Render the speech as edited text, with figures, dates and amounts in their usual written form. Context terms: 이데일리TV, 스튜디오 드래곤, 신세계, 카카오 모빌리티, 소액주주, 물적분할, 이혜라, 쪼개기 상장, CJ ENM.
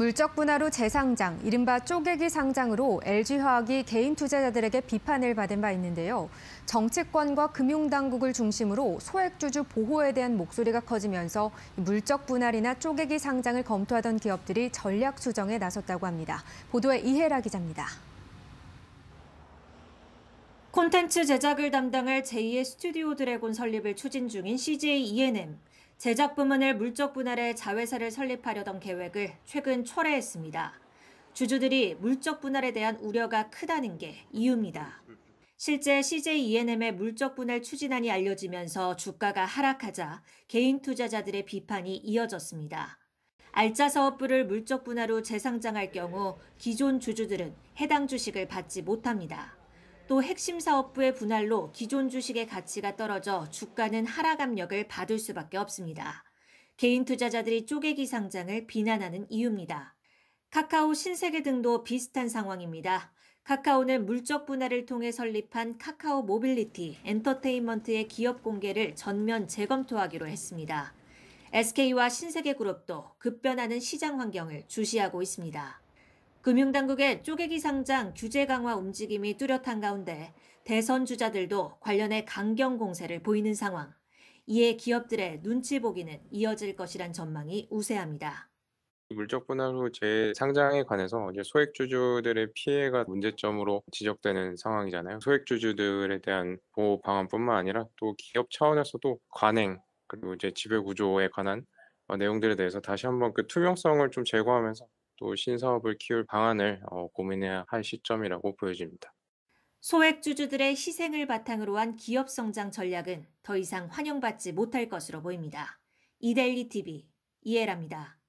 물적 분할 후 재상장, 이른바 쪼개기 상장으로 LG화학이 개인 투자자들에게 비판을 받은 바 있는데요. 정치권과 금융당국을 중심으로 소액주주 보호에 대한 목소리가 커지면서 물적 분할이나 쪼개기 상장을 검토하던 기업들이 전략 수정에 나섰다고 합니다. 보도에 이혜라 기자입니다. 콘텐츠 제작을 담당할 제2의 스튜디오 드래곤 설립을 추진 중인 CJ ENM. 제작 부문을 물적 분할해 자회사를 설립하려던 계획을 최근 철회했습니다. 주주들이 물적 분할에 대한 우려가 크다는 게 이유입니다. 실제 CJ ENM의 물적 분할 추진안이 알려지면서 주가가 하락하자 개인 투자자들의 비판이 이어졌습니다. 알짜 사업부를 물적 분할 후 재상장할 경우 기존 주주들은 해당 주식을 받지 못합니다. 또 핵심 사업부의 분할로 기존 주식의 가치가 떨어져 주가는 하락 압력을 받을 수밖에 없습니다. 개인 투자자들이 쪼개기 상장을 비난하는 이유입니다. 카카오, 신세계 등도 비슷한 상황입니다. 카카오는 물적 분할을 통해 설립한 카카오 모빌리티, 엔터테인먼트의 기업 공개를 전면 재검토하기로 했습니다. SK와 신세계 그룹도 급변하는 시장 환경을 주시하고 있습니다. 금융당국의 쪼개기 상장 규제 강화 움직임이 뚜렷한 가운데 대선 주자들도 관련해 강경 공세를 보이는 상황. 이에 기업들의 눈치 보기는 이어질 것이란 전망이 우세합니다. 물적 분할 후 재상장에 관해서 이제 소액 주주들의 피해가 문제점으로 지적되는 상황이잖아요. 소액 주주들에 대한 보호 방안뿐만 아니라 또 기업 차원에서도 관행 그리고 이제 지배 구조에 관한 내용들에 대해서 다시 한번 그 투명성을 좀 제고하면서 또 신사업을 키울 방안을 고민해야 할 시점이라고 보여집니다. 소액 주주들의 희생을 바탕으로 한 기업 성장 전략은 더 이상 환영받지 못할 것으로 보입니다. 이데일리TV 이혜라입니다.